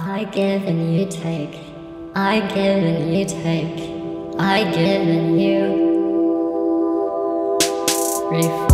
I give and you take, I give and you take, I give and you reform.